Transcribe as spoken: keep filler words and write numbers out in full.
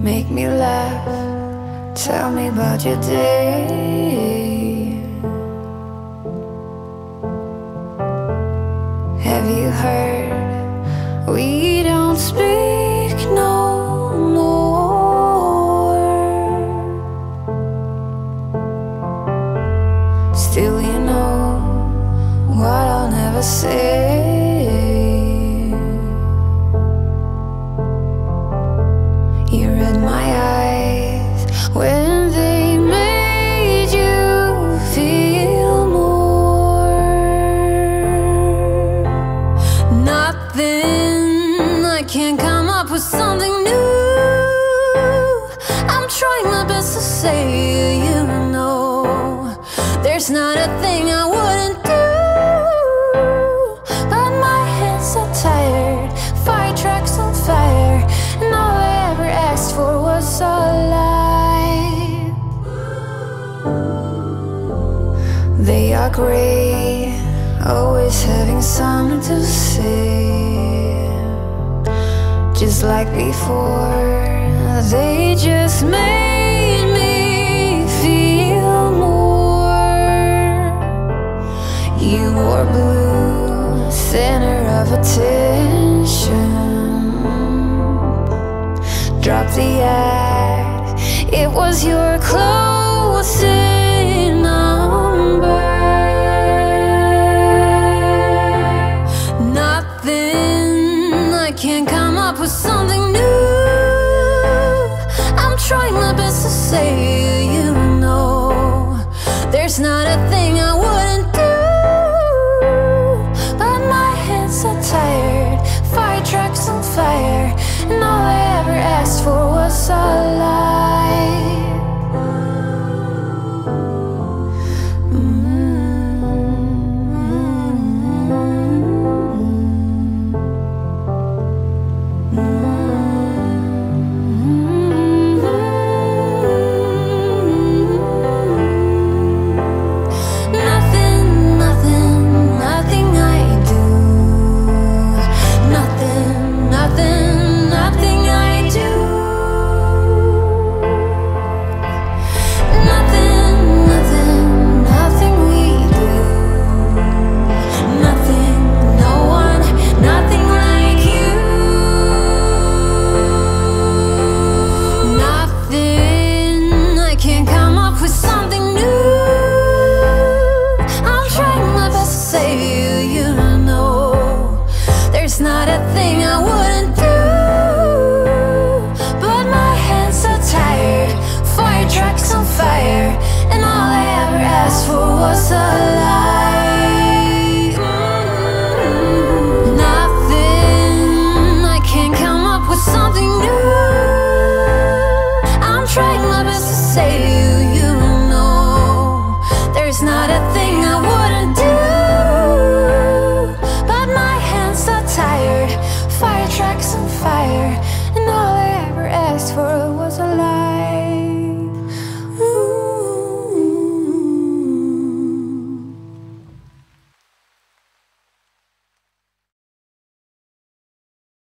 Make me laugh, tell me about your day. Have you heard? We don't speak no more. Still you know what I'll never say. When they made you feel more, nothing, I can't come up with something new. I'm trying my best to say, you know, there's not a thing I wouldn't do, but my hands so tired, fire trucks on fire, and all I ever asked for was a lie. They are great, always having something to say. Just like before, they just made me feel more. You were blue, center of attention. Drop the act, it was your closest. Can't come up with something new. I'm trying my best to say, you know, there's not a thing I wouldn't do, but my hands are tired, fire trucks on fire, and all I ever asked for was a lie. Mm-hmm. Trying my best to save you, you know, there's not a thing I would